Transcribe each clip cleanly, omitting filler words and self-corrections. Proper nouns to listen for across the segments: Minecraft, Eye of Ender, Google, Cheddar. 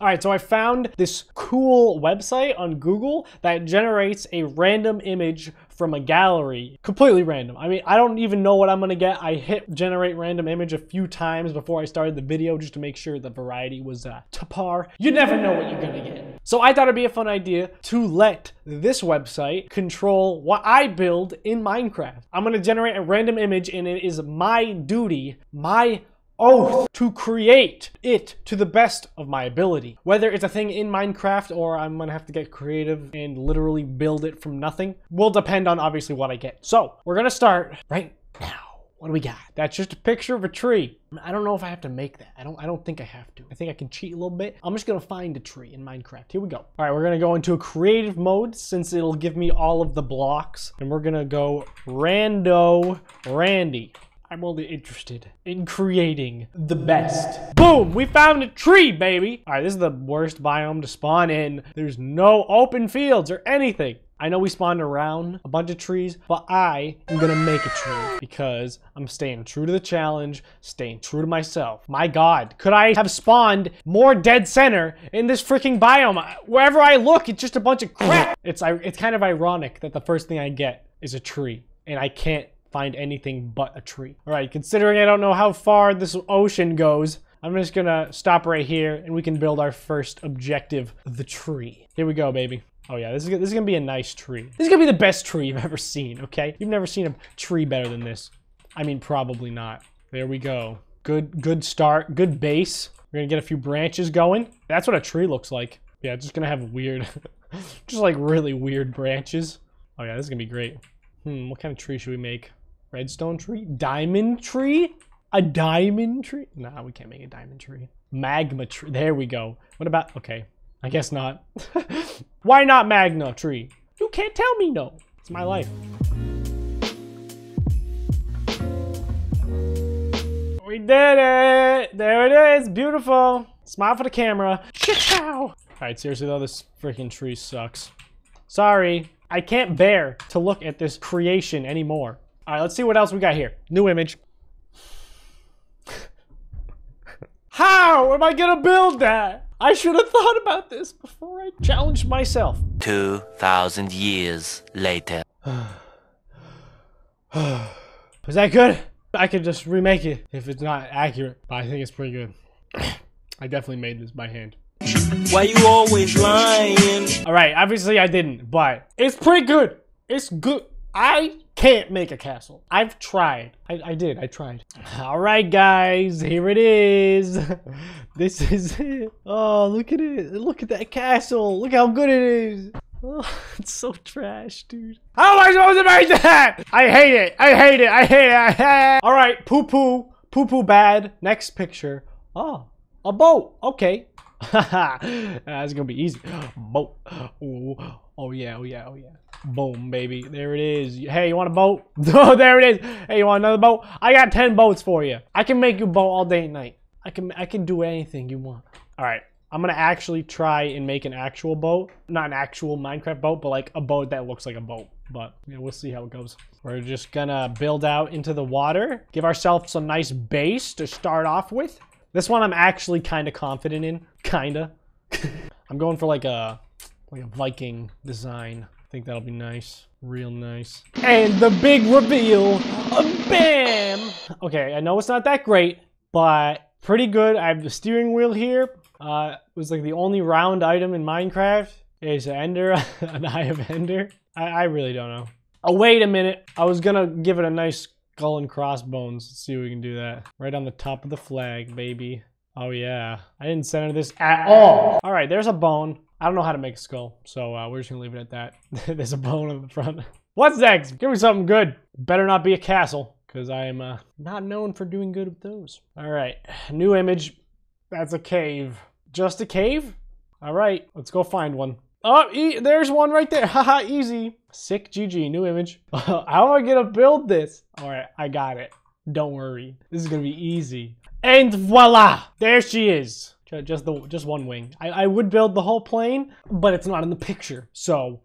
All right, so I found this cool website on Google that generates a random image from a gallery, completely random. I mean, I don't even know what I'm gonna get. I hit generate random image a few times before I started the video just to make sure the variety was to par. You never know what you're gonna get. So I thought it'd be a fun idea to let this website control what I build in Minecraft. I'm gonna generate a random image and it is my duty, my oath to create it to the best of my ability. Whether it's a thing in Minecraft or I'm gonna have to get creative and literally build it from nothing will depend on obviously what I get. So we're gonna start right now. What do we got? That's just a picture of a tree. I don't know if I have to make that. I don't think I have to. I think I can cheat a little bit. I'm just gonna find a tree in Minecraft. Here we go. All right, we're gonna go into a creative mode since it'll give me all of the blocks. And we're gonna go rando Randy. I'm only interested in creating the best. Boom, we found a tree, baby. All right, this is the worst biome to spawn in. There's no open fields or anything. I know we spawned around a bunch of trees, but I am gonna make a tree because I'm staying true to the challenge, staying true to myself. My God, could I have spawned more dead center in this freaking biome? Wherever I look, it's just a bunch of crap. It's kind of ironic that the first thing I get is a tree and I can't find anything but a tree. All right, considering I don't know how far this ocean goes, I'm just gonna stop right here and we can build our first objective, the tree. Here we go, baby. Oh yeah, this is gonna be a nice tree. This is gonna be the best tree you've ever seen, okay? You've never seen a tree better than this. I mean, probably not. There we go. Good start, good base. We're gonna get a few branches going. That's what a tree looks like. Yeah, it's just gonna have weird, just like really weird branches. Oh yeah, this is gonna be great. What kind of tree should we make? Redstone tree? Diamond tree? A diamond tree? Nah, we can't make a diamond tree. Magma tree. There we go. What about... okay. I guess not. Why not magma tree? You can't tell me no. It's my life. We did it! There it is! Beautiful! Smile for the camera. Cha-chow! Alright, seriously though, this freaking tree sucks. Sorry. I can't bear to look at this creation anymore. All right, let's see what else we got here. New image. How am I gonna build that? I should have thought about this before I challenged myself. 2,000 years later. Is that good? I could just remake it if it's not accurate, but I think it's pretty good. I definitely made this by hand. Why you always lying? All right, obviously I didn't, but it's pretty good. It's good. I can't make a castle. I've tried. I tried. All right, guys, here it is. This is it. Oh, look at it. Look at that castle. Look how good it is. Oh, it's so trash, dude. How am I supposed to make that? I hate it. I hate it. I hate it. I hate it. All right, poo-poo. Poo-poo bad. Next picture. Oh, a boat. Okay. Haha, that's gonna be easy. Boat. Ooh. Oh yeah, oh yeah, oh yeah. Boom, baby. There it is. Hey, you want a boat? Oh, there it is. Hey, you want another boat? I got 10 boats for you. I can make you a boat all day and night. I can do anything you want. All right, I'm gonna actually try and make an actual boat. Not an actual Minecraft boat, but like a boat that looks like a boat. But yeah, we'll see how it goes. We're just gonna build out into the water. Give ourselves some nice base to start off with. This one I'm actually kind of confident in, kinda. I'm going for like a Viking design. I think that'll be nice, real nice. And the big reveal, bam! Okay, I know it's not that great, but pretty good. I have the steering wheel here. It was like the only round item in Minecraft. There's an Ender, an Eye of Ender. I really don't know. Oh, wait a minute. I was gonna give it a nice skull and crossbones. Let's see if we can do that. Right on the top of the flag, baby. Oh yeah. I didn't center this at all. All right, there's a bone. I don't know how to make a skull, so we're just gonna leave it at that. There's a bone on the front. What's next? Give me something good. Better not be a castle, because I am not known for doing good with those. All right, new image. That's a cave. Just a cave? All right, let's go find one. Oh, there's one right there. Haha, easy. Sick GG, new image. How am I gonna build this? All right, I got it. Don't worry. This is gonna be easy. And voila! There she is. Just one wing. I would build the whole plane, but it's not in the picture. So,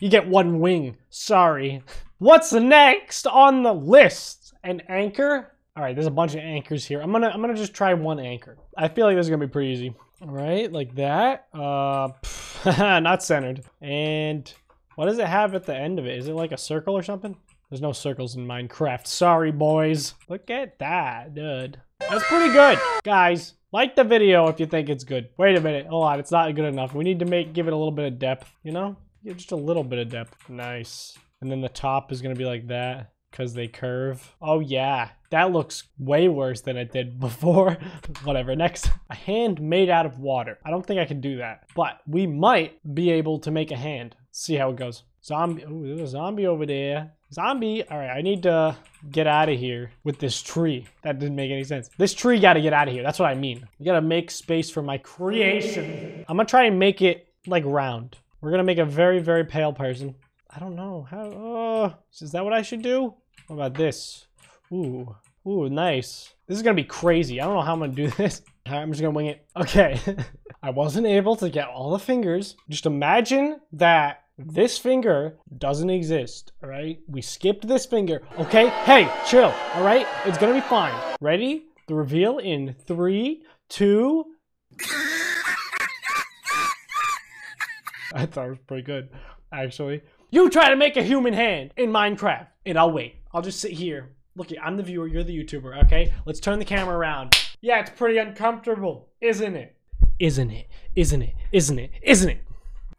you get one wing. Sorry. What's next on the list? An anchor? All right, there's a bunch of anchors here. I'm gonna just try one anchor. I feel like this is gonna be pretty easy. right? Like that. Not centered. And what does it have at the end of it? Is it like a circle or something? There's no circles in Minecraft. Sorry, boys. Look at that, dude. That's pretty good. Guys, like the video if you think it's good. Wait a minute. Hold on. It's not good enough. We need to give it a little bit of depth, you know? Yeah, just a little bit of depth. Nice. And then the top is going to be like that because they curve. Oh, yeah. That looks way worse than it did before. Whatever. Next, a hand made out of water. I don't think I can do that, but we might be able to make a hand. See how it goes. Zombie. Ooh, there's a zombie over there. Zombie. All right, I need to get out of here with this tree. That didn't make any sense. This tree got to get out of here. That's what I mean. You got to make space for my creation. I'm going to try and make it like round. We're going to make a very, very pale person. I don't know how. Is that what I should do? What about this? Ooh. Ooh, nice. This is going to be crazy. I don't know how I'm going to do this. All right, I'm just going to wing it. Okay. I wasn't able to get all the fingers. Just imagine that. This finger doesn't exist, all right? We skipped this finger, okay? Hey, chill, all right? It's gonna be fine. Ready? The reveal in 3, 2... I thought it was pretty good, actually. You try to make a human hand in Minecraft, and I'll wait. I'll just sit here. Look, I'm the viewer, you're the YouTuber, okay? Let's turn the camera around. Yeah, it's pretty uncomfortable, isn't it? Isn't it? Isn't it? Isn't it? Isn't it?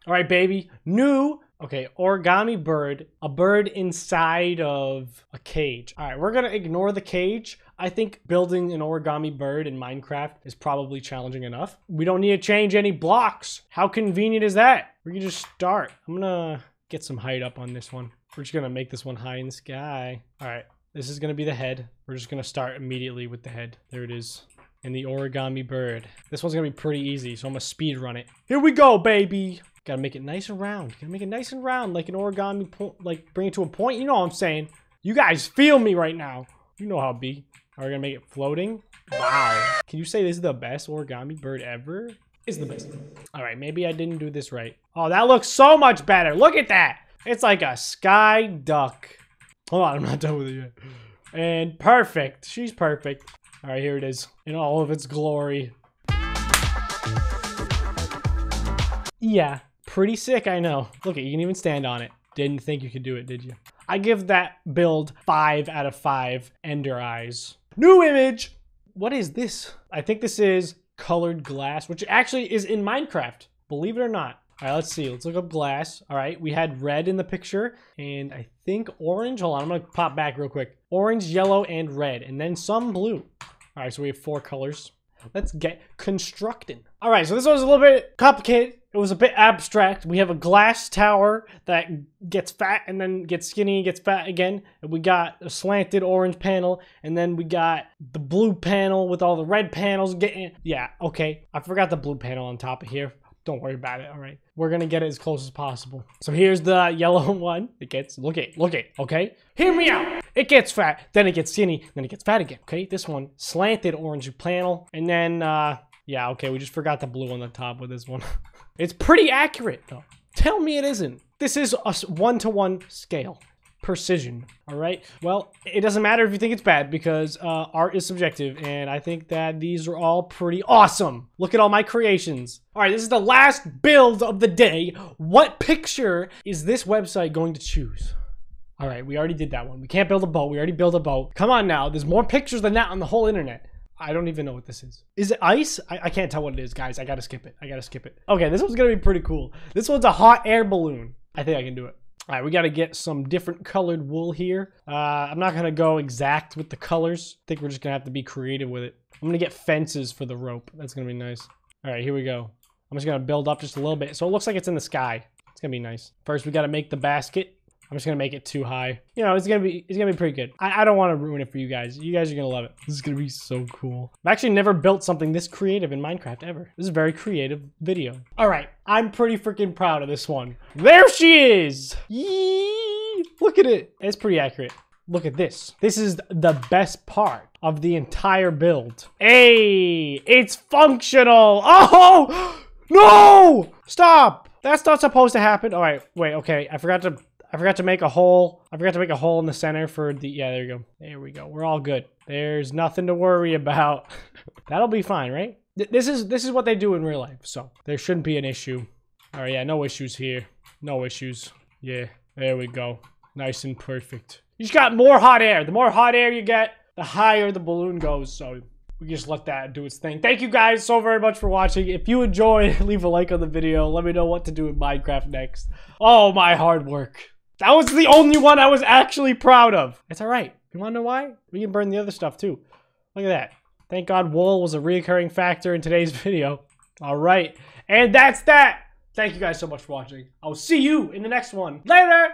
All right, baby. New. Okay, origami bird. A bird inside of a cage. All right, we're going to ignore the cage. I think building an origami bird in Minecraft is probably challenging enough. We don't need to change any blocks. How convenient is that? We can just start. I'm going to get some height up on this one. We're just going to make this one high in the sky. All right, this is going to be the head. We're just going to start immediately with the head. There it is. And the origami bird. This one's going to be pretty easy, so I'm going to speed run it. Here we go, baby. Gotta make it nice and round. Gotta make it nice and round like an origami point, like bring it to a point. You know what I'm saying? You guys feel me right now. You know how it be. Are we gonna make it floating? Wow. Can you say this is the best origami bird ever? It's the best. All right, maybe I didn't do this right. Oh, that looks so much better. Look at that. It's like a sky duck. Hold on, I'm not done with it yet. And perfect. She's perfect. All right, here it is in all of its glory. Yeah. Pretty sick, I know. Look, you can even stand on it. Didn't think you could do it, did you? I give that build 5 out of 5 ender eyes. New image! What is this? I think this is colored glass, which actually is in Minecraft, believe it or not. All right, let's see. Let's look up glass. All right, we had red in the picture, and I think orange. Hold on, I'm gonna pop back real quick. Orange, yellow, and red, and then some blue. All right, so we have 4 colors. Let's get constructing. All right, so this was a little bit complicated. It was a bit abstract. We have a glass tower that gets fat and then gets skinny and gets fat again. And we got a slanted orange panel. And then we got the blue panel with all the red panels getting... Yeah, okay. I forgot the blue panel on top of here. Don't worry about it, all right? We're gonna get it as close as possible. So here's the yellow one. It gets... Look it, okay? Hear me out! It gets fat, then it gets skinny, then it gets fat again, okay? This one, slanted orange panel. And then, yeah, okay, we just forgot the blue on the top with this one. It's pretty accurate, though. Tell me it isn't. This is a one-to-one scale. Precision, all right? Well, it doesn't matter if you think it's bad because art is subjective, and I think that these are all pretty awesome. Look at all my creations. All right, this is the last build of the day. What picture is this website going to choose? All right, we already did that one. We can't build a boat. We already built a boat. Come on now. There's more pictures than that on the whole internet. I don't even know what this is. Is it ice? I can't tell what it is, guys. I gotta skip it. I gotta skip it. Okay, this one's gonna be pretty cool. This one's a hot air balloon. I think I can do it. All right, we gotta get some different colored wool here. I'm not gonna go exact with the colors. I think we're just gonna have to be creative with it. I'm gonna get fences for the rope. That's gonna be nice. All right, here we go. I'm just gonna build up just a little bit. So it looks like it's in the sky. It's gonna be nice. First, we gotta make the basket. I'm just gonna make it too high. You know, it's gonna be pretty good. I don't wanna ruin it for you guys. You guys are gonna love it. This is gonna be so cool. I've actually never built something this creative in Minecraft ever. This is a very creative video. All right, I'm pretty freaking proud of this one. There she is! Yee! Look at it. It's pretty accurate. Look at this. This is the best part of the entire build. Hey, it's functional. Oh, no! Stop! That's not supposed to happen. All right, wait, okay, I forgot to make a hole. I forgot to make a hole in the center for the... Yeah, there you go. There we go. We're all good. There's nothing to worry about. That'll be fine, right? This is what they do in real life, so there shouldn't be an issue. All right, yeah, no issues here. No issues. Yeah, there we go. Nice and perfect. You just got more hot air. The more hot air you get, the higher the balloon goes, so we just let that do its thing. Thank you guys so very much for watching. If you enjoyed, leave a like on the video. Let me know what to do in Minecraft next. Oh, my hard work. That was the only one I was actually proud of. It's all right. You want to know why? We can burn the other stuff, too. Look at that. Thank God wool was a reoccurring factor in today's video. All right. And that's that. Thank you guys so much for watching. I'll see you in the next one. Later!